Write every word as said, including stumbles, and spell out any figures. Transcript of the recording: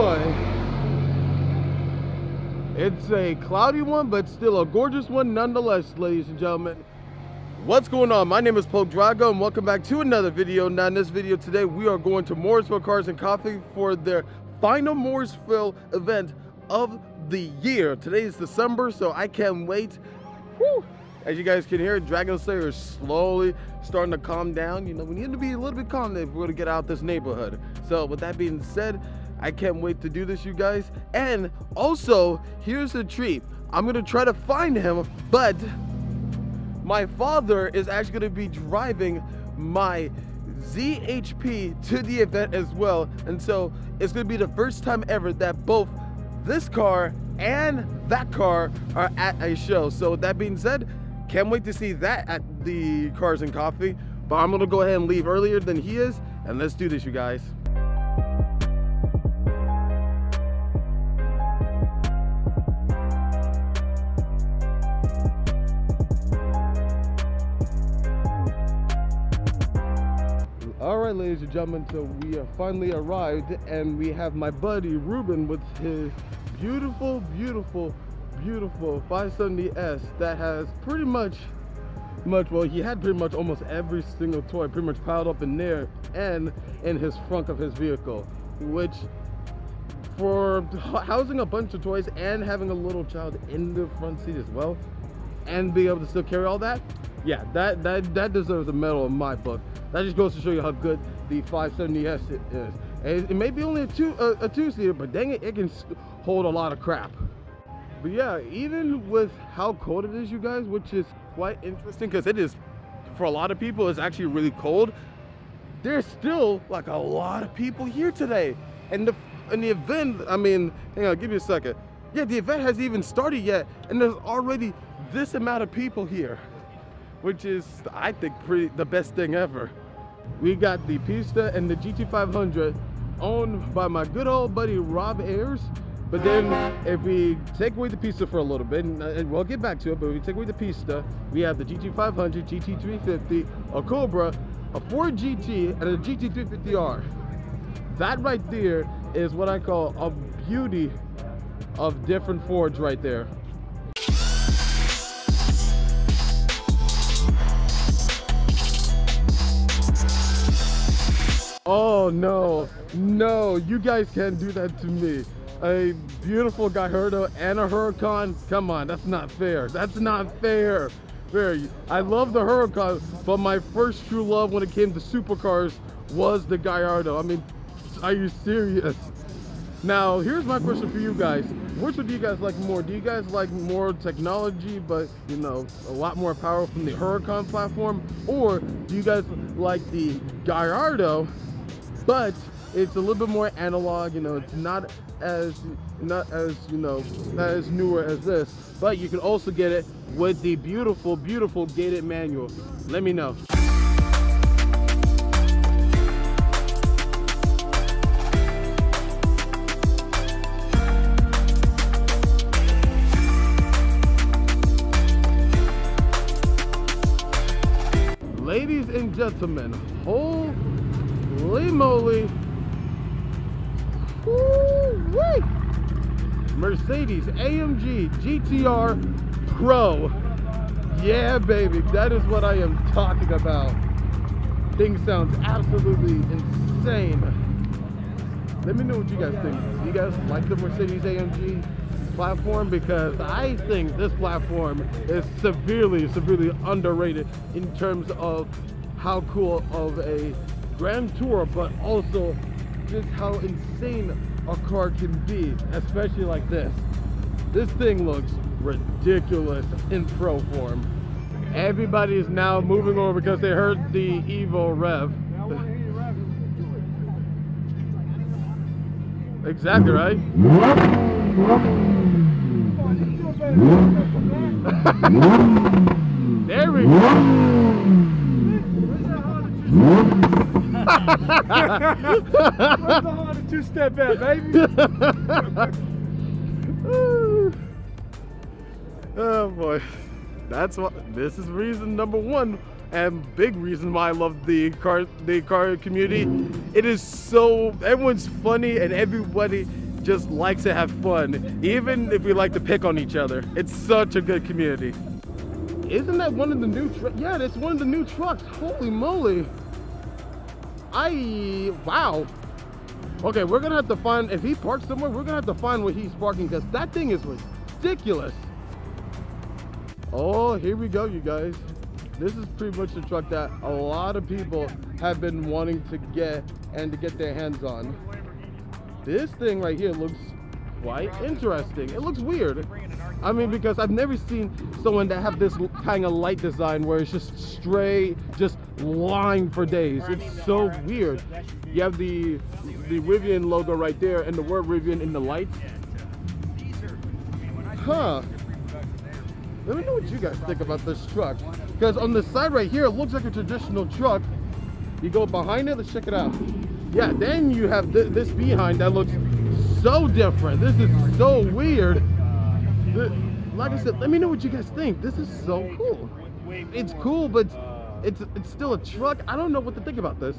boy. It's a cloudy one, but still a gorgeous one nonetheless, ladies and gentlemen. What's going on? My name is Poke Drago, and welcome back to another video. Now in this video today, we are going to Morrisville Cars and Coffee for their final Morrisville event of the year. Today is December, so I can't wait. Woo. As you guys can hear, Dragon Slayer is slowly starting to calm down. You know, we need to be a little bit calm if we're gonna get out this neighborhood. So with that being said, I can't wait to do this, you guys. And also, here's the treat. I'm gonna try to find him, but my father is actually gonna be driving my Z H P to the event as well. And so it's gonna be the first time ever that both this car and that car are at a show. So with that being said, can't wait to see that at the Cars and Coffee, but I'm gonna go ahead and leave earlier than he is, and let's do this, you guys. All right, ladies and gentlemen, so we have finally arrived, and we have my buddy Ruben with his beautiful, beautiful, beautiful five seventy S that has pretty much, much, well, he had pretty much almost every single toy pretty much piled up in there and in his front of his vehicle, which for housing a bunch of toys and having a little child in the front seat as well, and being able to still carry all that, yeah, that, that, that deserves a medal in my book. That just goes to show you how good the five seventy S is. It, it may be only a two uh, a two-seater, but dang it, it can hold a lot of crap. But yeah, even with how cold it is, you guys, which is quite interesting because it is, for a lot of people, it's actually really cold. There's still like a lot of people here today. And the, and the event, I mean, hang on, give me a second. Yeah, the event hasn't even started yet, and there's already this amount of people here, which is, I think, pretty the best thing ever. We got the Pista and the G T five hundred owned by my good old buddy Rob Ayers. But then if we take away the Pista for a little bit, and we'll get back to it, but if we take away the Pista, we have the G T five hundred, G T three fifty, a Cobra, a Ford G T, and a G T three fifty R. That right there is what I call a beauty of different Fords right there. Oh no, no, you guys can't do that to me. A beautiful Gallardo and a Huracan? Come on, that's not fair. That's not fair. fair. I love the Huracan, but my first true love when it came to supercars was the Gallardo. I mean, are you serious? Now, here's my question for you guys. Which one do you guys like more? Do you guys like more technology, but, you know, a lot more power from the Huracan platform? Or do you guys like the Gallardo, but it's a little bit more analog? You know, it's not as not as you know not as newer as this, but you can also get it with the beautiful, beautiful gated manual. Let me know. Ladies and gentlemen, whole holy moly, woo-wee. Mercedes A M G G T R Pro. Yeah, baby, that is what I am talking about. Thing sounds absolutely insane. Let me know what you guys think. Do you guys like the Mercedes A M G platform? Because I think this platform is severely, severely underrated in terms of how cool of a Grand Tour, but also just how insane a car can be, especially like this. This thing looks ridiculous in pro form. Everybody is now moving over because they heard the Evo rev. Exactly right. There we go. The two-step back, baby. Oh boy, that's what this is. Reason number one, and big reason why I love the car, the car community. It is so everyone's funny and everybody just likes to have fun, even if we like to pick on each other. It's such a good community. Isn't that one of the new trucks? Yeah, that's one of the new trucks. Holy moly. I, wow. Okay, we're gonna have to find, if he parks somewhere, we're gonna have to find where he's parking, because that thing is ridiculous. Oh, here we go, you guys. This is pretty much the truck that a lot of people have been wanting to get and to get their hands on. This thing right here looks quite interesting. It looks weird. I mean, because I've never seen someone that have this kind of light design where it's just straight, just line for days. It's so weird. You have the the Rivian logo right there and the word Rivian in the lights. Huh. Let me know what you guys think about this truck. Because on the side right here, it looks like a traditional truck. You go behind it, let's check it out. Yeah, then you have th this behind that looks so different. This is so weird. The, like I said, let me know what you guys think. This is so cool. It's cool, but it's, it's, it's still a truck. I don't know what to think about this.